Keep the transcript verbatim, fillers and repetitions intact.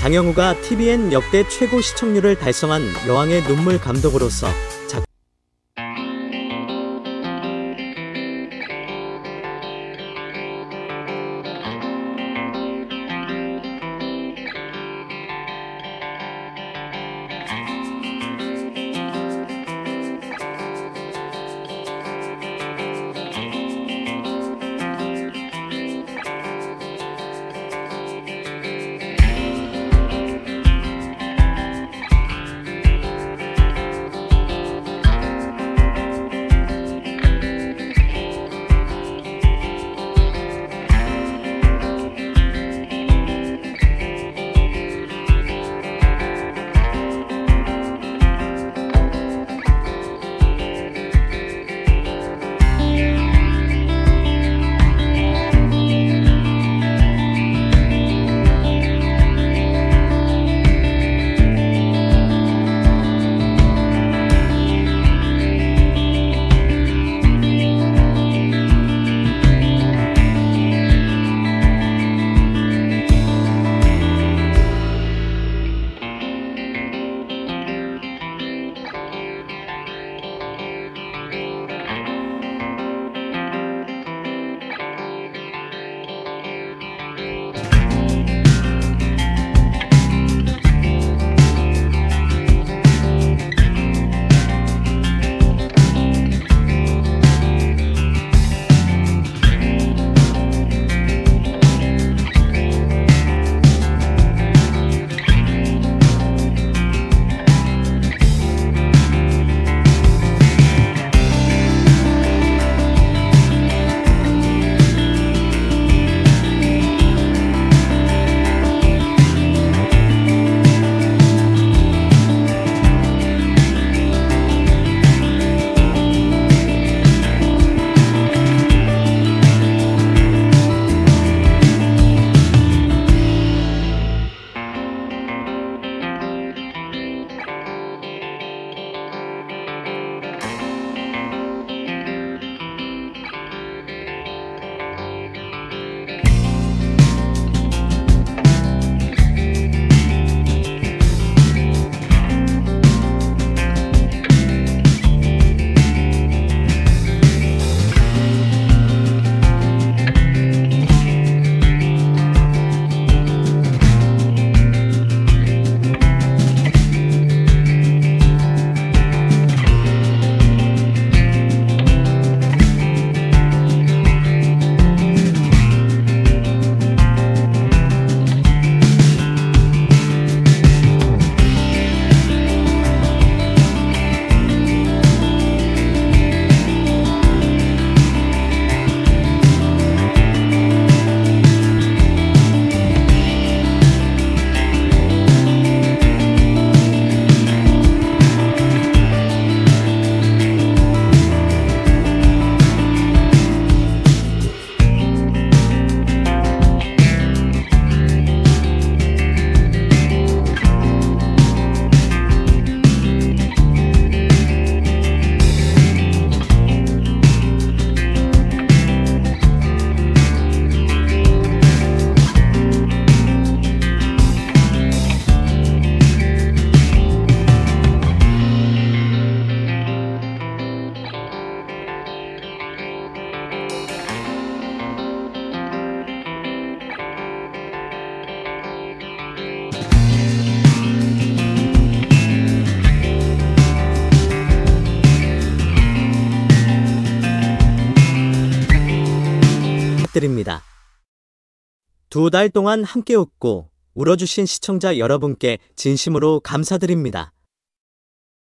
장영우가 티비엔 역대 최고 시청률을 달성한 여왕의 눈물 감독으로서 작... 드립니다. 두 달 동안 함께 웃고 울어주신 시청자 여러분께 진심으로 감사드립니다.